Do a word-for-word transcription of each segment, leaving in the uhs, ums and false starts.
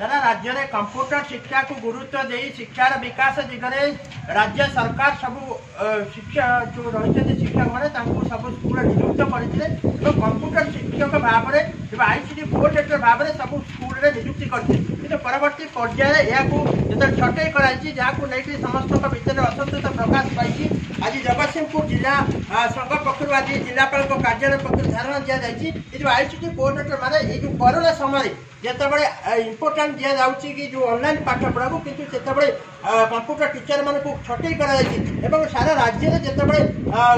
तथा राज्य में कंप्यूटर शिक्षा को गुरुत्व दे शिक्षार विकास दिगरे राज्य सरकार सबू शिक्षा जो रही शिक्षक मैंने सब स्कूल नियुक्त करते और कंप्यूटर शिक्षक भाव में आईसीटी कोऑर्डिनेटर भाव में सब स्कूल में नियुक्ति करते कि परवर्ती पर्याय या जो छटई कराई जहाँ लेकिन समस्त भितर असंतोष प्रकाश पाई। आज जगतसिंहपुर जिला संघ पक्षर आज जिलापाल कार्यालय पक्ष धारणा दि जाए जो आईसीटी कोऑर्डिनेटर मैंने ये जो कोरोना समय जितेबाला इम्पोर्टाट दि जाऊँगी कि जो ऑनलाइन पाठ पढ़ाकू कितु जितेबाला कंप्यूटर टीचर मान को छटई कर सारा राज्य में जितेबाला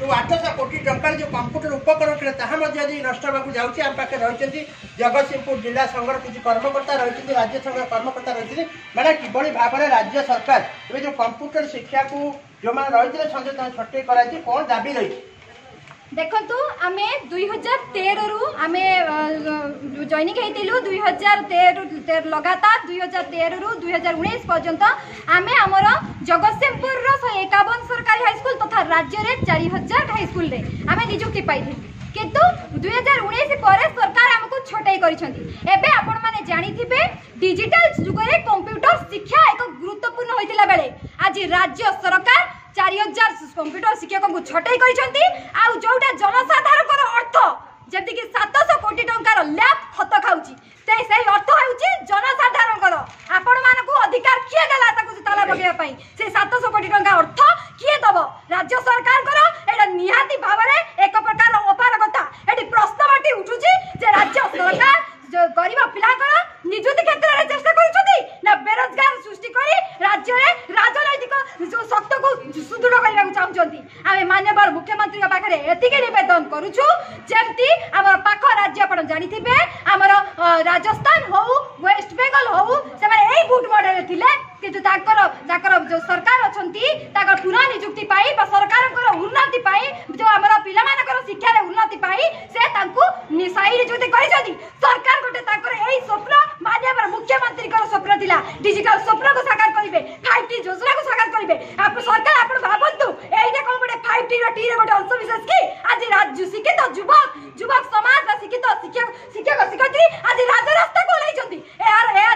जो आठश कोटी टंकार जो कंप्यूटर उपकरण थे तादी नष्ट होगा। आम पाखे रही जगतसिंहपुर जिला संघर किसी कर्मकर्ता रही राज्य संघ कर्मकर्ता रही मैंने किभली भाव में राज्य सरकार ये जो कंप्यूटर शिक्षा को जो मैंने रही संजय छटई कराई कौन दाबी रही देखु आम दुई हजार तेरह रु आम जॉइनिंग होती दुई हजार तेरह लगातार दुई हजार तेरह रु दुई हजार उन्नीस पर्यंत आम आमर जगतसिंहपुर इक्यावन सरकारी हाईस्कूल तथा राज्य में चार हजार हाईस्कूल आम निजुक्ति पाई किंतु दुई हजार उन्नीस पर सरकार आमको छटई करें। डिजिटल जुगे कंप्यूटर शिक्षा एक गुरुत्वपूर्ण होता बेले आज राज्य सरकार चार हजार कंप्यूटर शिक्षक को छटई करोटा जनसाधारण अर्थ जमीक सातश कोटी टंकार लैब खत खाऊँ से अर्थ हो जनसाधारण आपण मानक अधिकार किए देला ताला पकड़ापी से सातश कोटी टंका अर्थ किए दब राज्य सरकार एटा निहाती भाव में एक प्रकार अपारगता ये प्रश्नवाटी उठू राज्य सरकार गरीब पिला निजुक्ति क्षेत्र में चेष्टा करा बेरोजगार सृष्टि कर राज्य में राजनैतिक सत्य को सुदृढ़ करने चाहते आम माननीय मुख्यमंत्री पाखे ये निवेदन करुचु जमी आम पाख राज्य आप जानी आमर राजस्थान हो वेस्ट बेंगल हो गुड मॉडल थे कि सरकार अच्छा पुनः निजुक्ति सरकार उन्नति जो आम पाकर शिक्षा उन्नति से सही निजुक्ति सरकार गोटे स्वप्न माननीय मुख्यमंत्री स्वप्न था डिजिटल स्वप्न को साकार करेंगे फाइव टी योजना को साकार करेंगे सरकार आप भावतु यही कौन गोटे फाइव टी टी गोटे अंश विशेष कि आज राज शिक्षित युवक युवक समाज शिक्षित शिक्षक शिक्षक शिक्षयित्री आज राजरास्ता को ओल्लैछंती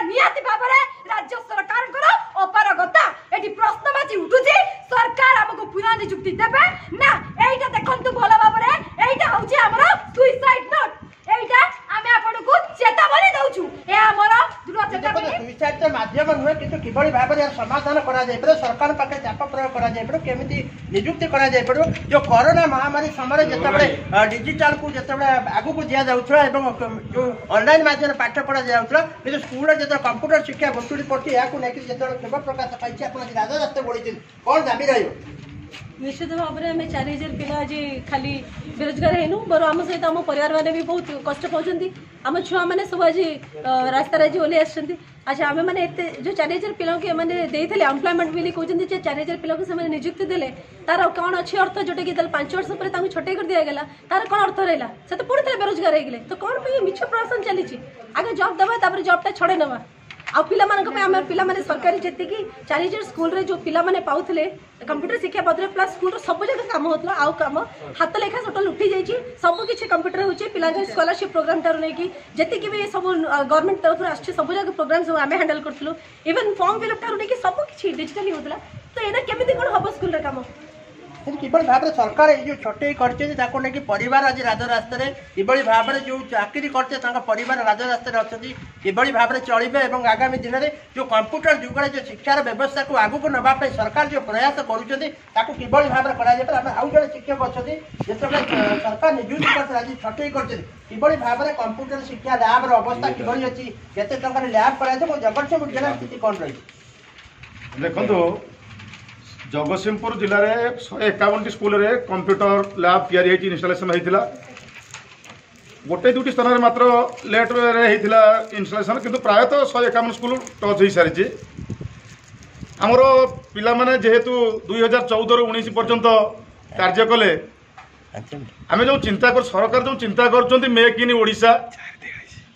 निहाती भाव में राज्य सरकार अपारगता ये प्रश्नवाची उठू सरकार आमको पुनः निजुक्ति देवे ना यही देखु भल भाव में यहाँ आमर सुइसाइड नोट माध्यम नुहे कि किभली भाव में समाधान कर सरकार पाखे चाप प्रयोग करमी निजुक्ति कर जो कोरोना महामारी समय जितेबाला डिजिटाल को जितेबाला आगू दि जाऊला जो ऑनलाइन माध्यम पाठ पढ़ा जाऊला कि स्कूल जो कंप्यूटर शिक्षा भुतुड़ी पड़ी या जितेबाला क्षोभ प्रकाश पाई आज राजस्ते बोली कौन दाबी रही निश्चित भाव में आम चार हजार पिला आज खाली बेरोजगार हेनु बर आम सहित आम परिवार मैंने भी बहुत कष्ट पाँच आम छुआ मैंने सब आज रास्तार आज ओल्ले आज आम मैंने जो चार हजार पिला एम्प्लॉयमेंट बिल कहते हैं चार हजार पिला से निजुक्ति देले तार कौन अच्छी अर्थ जोटा कि पांच वर्ष पर छटई कर दिगला तार कौन अर्थ रहा से तो पुणी थे बेरोजगार होगले तो कौन मिछ प्रशासन चली आगे जब दबा जबटा छड़े नवा आ पिला आम पे सरकारी जी चार हजार स्कूल रे जो पिला माने पाउथले कंप्यूटर शिक्षा पदर प्लस स्कूल सब जगह काम होता आउ कम हाथ लेखा टोटल उठी जाइए सबकि कंप्यूटर हो पिला स्कॉलरशिप प्रोग्राम ठार नहीं जी भी सब गवर्नमेंट तरफ आस सब जगह प्रोग्राम सब आम हैंडल करूँ इवन फॉर्म फिलअप ठार नहीं सबकि डिजिटाली होता तो यहाँ केमी कौन हम स्कूल रे काम किभली भाव में सरकार ये जो छटई करते परिवार आज राजरास्त किभली भाव में जो चाकरी करते परिवार राजरास्त अच्छा किभली भाव में चलते और आगामी दिन में जो कंप्यूटर जुगे जो शिक्षार व्यवस्था को आगू को नाप सरकार जो प्रयास करुँच कि भाव में करें आउ जो शिक्षक अच्छा जितेबाला सरकार निजुक्ति करते आज छटई करते किभली भाव में कंप्यूटर शिक्षा लैब्र अवस्था किभली अच्छी केते टंका लैब कर जगतसिंहपुर जिला स्थिति कौन रही देखो जगतसिंहपुर जिले में शहे एकावन टी स्कूल रे कंप्यूटर लैब तैयारी होती इनस्टॉलेशन होता गोटे दुटी स्थान में मात्र लेट रे होता इनस्टॉलेशन किंतु प्रायतः शहे एकावन स्कूल टच हो सारी आमर पिला माने जेहेतु दुई हजार चौदह उन्नीस पर्यंत कार्य कले आम जो चिंता कर सरकार जो चिंता कर मेक इन ओडिशा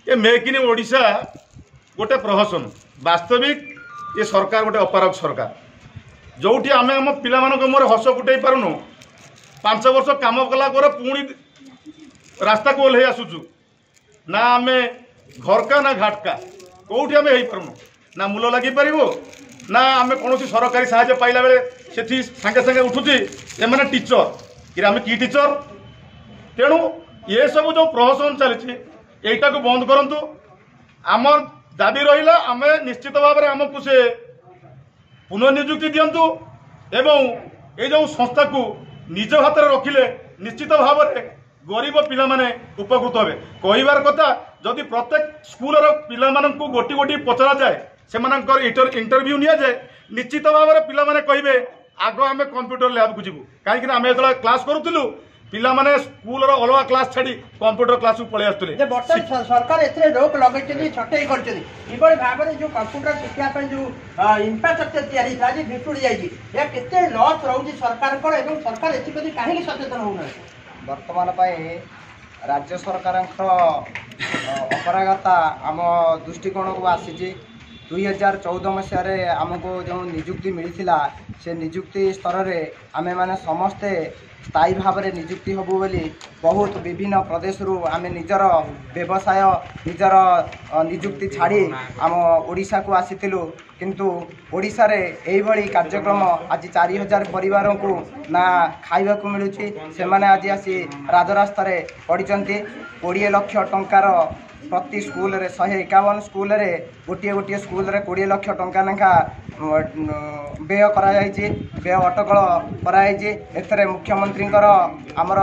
ये मेक इन ओडिशा गोटे प्रहसन वास्तविक ये सरकार गोटे अपारग सरकार जोटी आम आम पिला मुहर हस फुटे पारनु पांच वर्ष कम कला पुणी रास्ता को ओल्ल आसुचु ना आम घर का ना घाट का कौटी आम हो ना मूल लगे पारू ना आम कौन सरकारी साहय पाइला बेले से सांगे सांगे उठुची एमने टीचर कि आम कि टीचर तेणु ये सब जो प्रहसन चली बंद करूँ आम दाबी रहा आम निश्चित भाव में आमको से पुनर्नियुक्ति दिंतु एवं ये जो संस्था को निज हाथ रखिले निश्चित भाव में गरीब पिला माने उपकृत हे कहार कथा जदि प्रत्येक स्कूल पिला माननकु गोटी गोटी पचरा जाए से मानकर इंटरव्यू निया जाए निश्चित भाव में पिला माने कहिबे आग आम कंप्यूटर लैब को जीवु कहीं आम जो क्लास करूँ पिला माने स्कूल अलवा क्लास छाड़ी कंप्यूटर क्लास को पलि आसुले बर्तमान सरकार एथरे रोक लगे छटई करछथि इबोल भाबरे जो कंप्यूटर शिक्षा पर जो इंफ्रास्ट्रक्चर तयारी थाजी भिटुड़ी जाई या केते लॉस रहउची सरकार पर एवं सरकार एथि प्रति काहे सचेतन होउना वर्तमान पाए राज्य सरकार अपरागता आम दृष्टिकोण को आसीजी दुई हजार चौदह मसीह आमको जो निजुक्ति मिलता से निजुक्ति स्तर में आम मैंने समस्ते स्थायी भाव में निजुक्ति हबू बोली बहुत विभिन्न प्रदेश रू आम निजर व्यवसाय निजर निजुक्ति छाड़ी आम ओडिशा को आसीलु किंतु ओडिशा रे एभली कार्यक्रम आज चार हजार परिवार को ना खाइबा को मिलुची से माने आज आसी राजरास्तार पड़ती कोड़े लक्ष टंकार प्रति स्कूल रे शहे एकावन स्कूल रे गोटे गोटे स्कूल रे कोड़े लक्ष टंका लेखा व्यय करा जायछि व्यय अटकल कराई एथरे मुख्यमंत्री आमर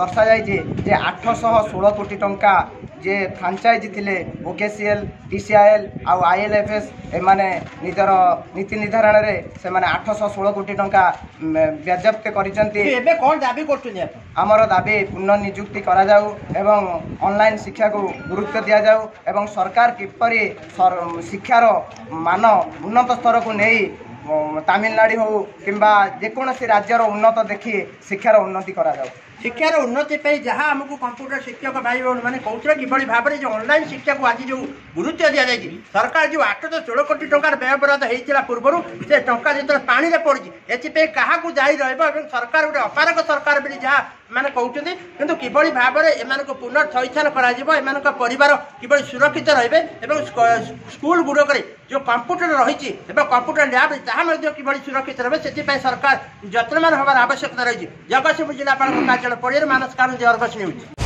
दर्शा जायछि जे आठ सौ सोलह कोटी टंका जे फ्रांचाइज थिले ओकेसीएल टीसीआईएल आउ आईएलएफएस एमाने निजर नीति निर्धारण रे से माने आठ सौ सोलह कोटी टंका व्याजप्त करिसंती एबे कोन दाबी करछुनी आमर दाबी पुनः नियुक्ति करा जाउ एवं ऑनलाइन शिक्षा को गुरुत्व दिया जाउ एवं सरकार किपरि शिक्षार मान उन्नत स्तर को नहीं तमिलनाडु हो किंबा जेकोसी राज्यर उन्नत देखी शिक्षार उन्नति करा जाउ शिक्षार उन्नति जहाँ आमको कंप्यूटर शिक्षक भाई बहन मैंने कहते कि भाव में जो ऑनलाइन शिक्षा को आज जो गुरुत्व दि जाए सरकार जो आठ सौ सोलह कोटी टंकार व्ययबराद होता पूर्वर से टंका जो पानी पड़ी एपे क्या जारी रहा सरकार गोटे अपारक सरकार भी जहाँ मैंने कहते कितु कि भाव में एम को पुनः थैथान कर सुरक्षित रे स्कूल गुड़क जो कंप्यूटर रही कंप्यूटर लैब ताकि कि सुरक्षित रहे से सरकार जत्नवान हमार आवश्यकता रही जगतसिंहपुर जिलापाल कार्यालय पड़े मानस कारण जर्गस न्यूज।